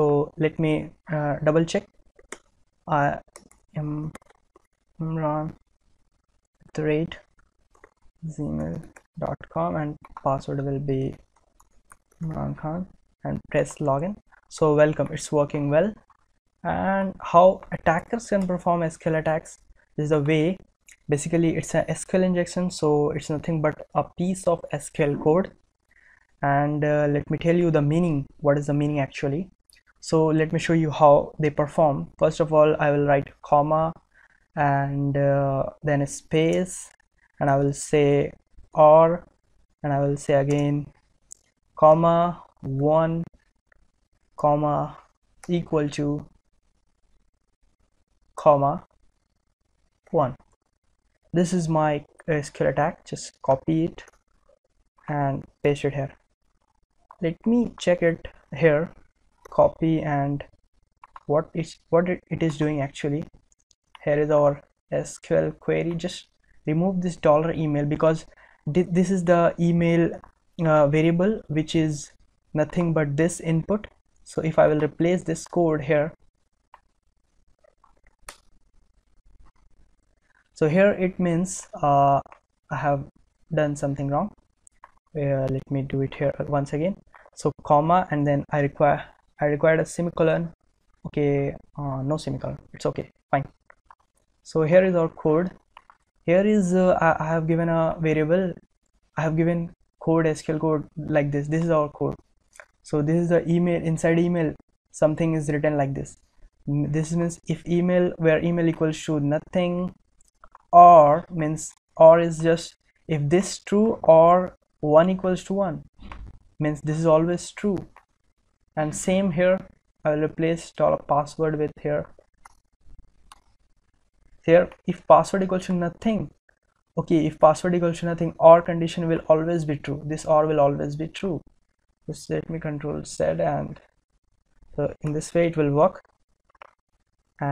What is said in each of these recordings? So let me double check. I am Imran @gmail.com and password will be Imran Khan and press login. So welcome, it's working well. And how attackers can perform SQL attacks, this is the way. Basically it's an SQL injection, so it's nothing but a piece of SQL code. And let me tell you the meaning, what is the meaning actually. So let me show you how they perform. First of all, I will write comma and then a space, and I will say or, and I will say again comma 1 comma equal to comma 1. This is my SQL attack. Just copy it and paste it here. Let me check it here, copy, and what it is doing actually. Here is our SQL query. Just remove this $email, because this is the email variable, which is nothing but this input. So if I will replace this code here, so here it means I have done something wrong. Let me do it here once again. So comma, and then I required a semicolon. Okay, no semicolon, it's okay, fine. So here is our code. Here is I have given a variable, I have given code, SQL code like this. This is our code. So this is the email. Inside email something is written like this. This means if email, where email equals to nothing, or means or is just if this true or 1 equals to 1, means this is always true. And same here, I will replace $password with here if password equals to nothing. Okay, if password equals to nothing, or condition will always be true. This or will always be true. Just let me Control Z, and so in this way it will work.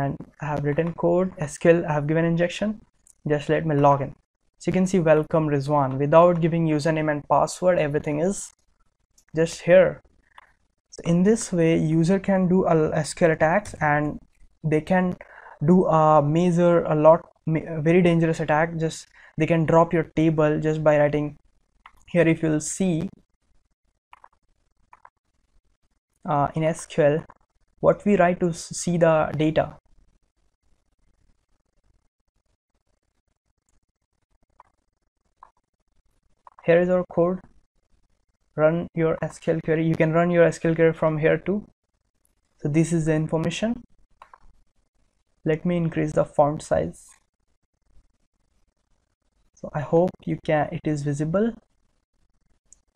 And I have written code SQL, I have given injection. Just let me log in. So you can see welcome Rizwan, without giving username and password, everything is just here. So in this way user can do SQL attacks, and they can do a major, very dangerous attack. Just they can drop your table just by writing here. If you'll see in SQL what we write to see the data, here is our code. Run your SQL query. You can run your SQL query from here too. So this is the information. Let me increase the font size. So I hope you can, it is visible.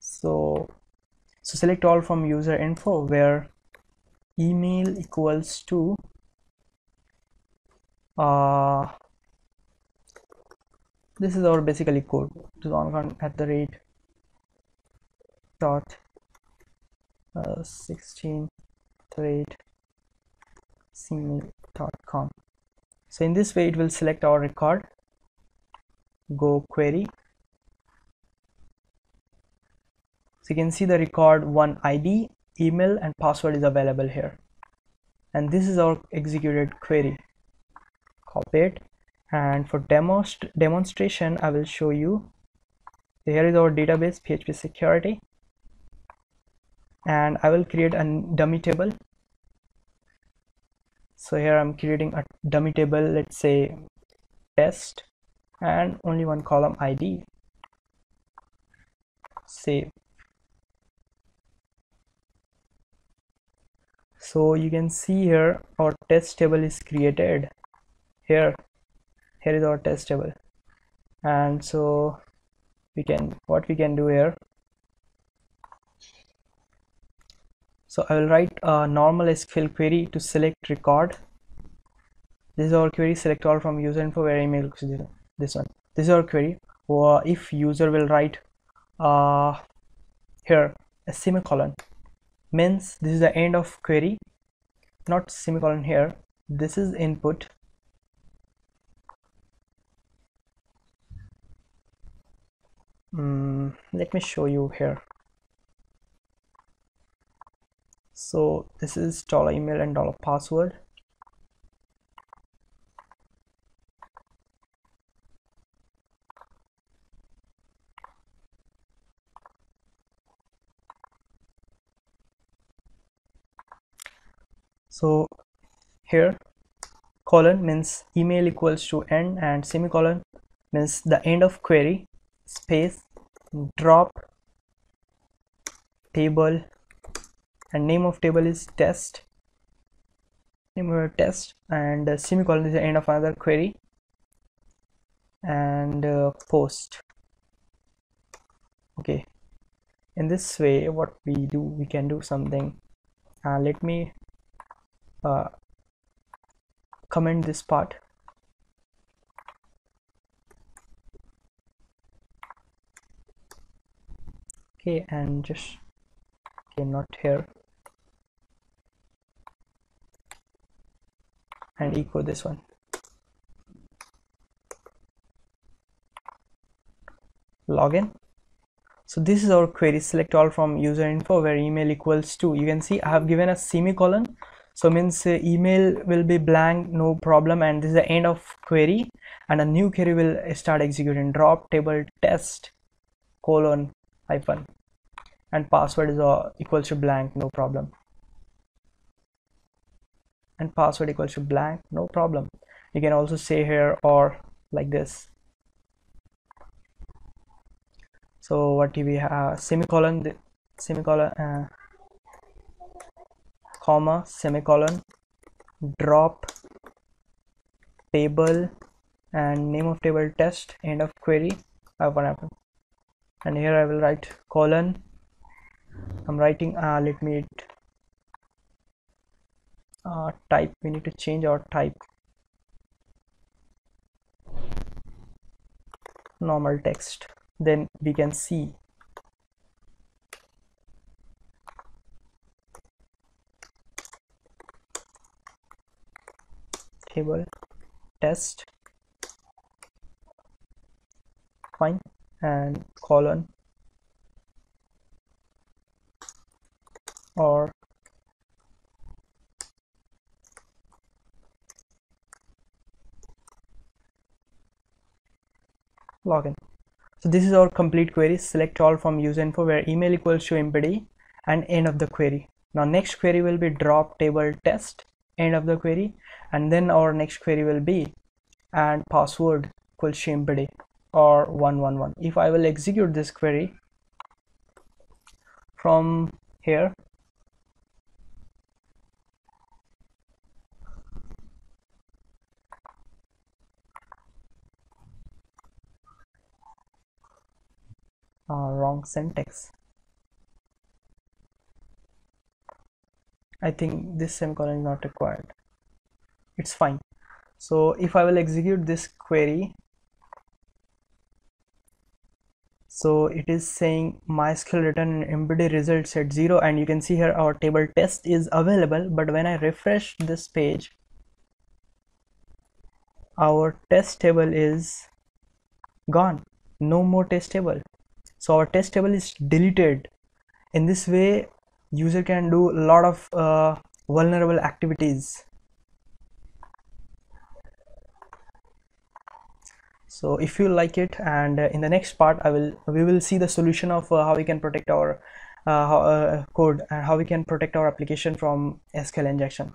So select all from user info, where email equals to this is our basically code, rizwan@1638.com. So in this way it will select our record, go query. So you can see the record 1 ID, email and password is available here, and this is our executed query. Copy it. And for demonstration, I will show you. Here is our database, PHP security, and I will create a dummy table. So here I'm creating a dummy table, let's say test, and only one column ID. Save. So you can see here our test table is created. Here is our test table, and so what we can do here. So I will write a normal SQL query to select record. This is our query, select all from user info, where email looks this one. This is our query. Or if user will write here a semicolon, means this is the end of query, not semicolon here. This is input. Let me show you here. So this is $email and $password. So here colon means email equals to end and semicolon means the end of query space drop table and name of table is test, name of test, and semicolon is the end of another query and post. Okay, in this way what we do, we can do something. Let me comment this part. Okay, and just okay, not here, and echo this one login. So this is our query, select all from user info where email equals to. You can see I have given a semicolon, so means email will be blank, no problem, and this is the end of query, and a new query will start executing, drop table test colon hyphen, and password is equals to blank, no problem, and password equals to blank, no problem. You can also say here or like this. So what do we have? Semicolon, comma, semicolon, drop table, and name of table test, end of query hyphen, and here I will write colon. I'm writing let me type, we need to change our type, normal text, then we can see. Table test, fine, and colon or login. So this is our complete query, select all from user info where email equals to empty and end of the query. Now next query will be drop table test, end of the query, and then our next query will be and password equals to empty or 111. If I will execute this query from here, wrong syntax, I think this semicolon is not required, it's fine. So if I will execute this query, so it is saying MySQL return empty results at 0, and you can see here our table test is available, but when I refresh this page, our test table is gone, no more test table, so our test table is deleted. In this way user can do a lot of vulnerable activities. So if you like it, and in the next part we will see the solution of how we can protect our code and how we can protect our application from SQL injection.